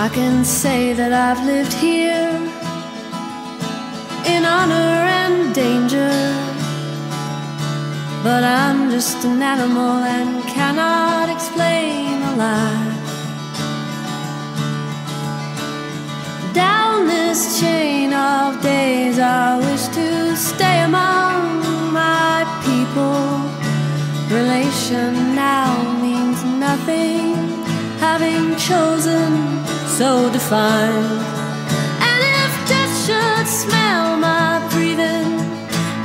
I can say that I've lived here in honor and danger, but I'm just an animal and cannot explain a lie. Down this chain of days I wish to stay among my people. Relation now means nothing, having chosen so defined. And if death should smell my breathing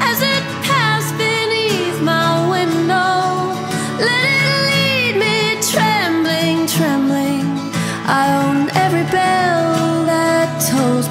as it passed beneath my window, let it lead me trembling, trembling. I own every bell that tolls.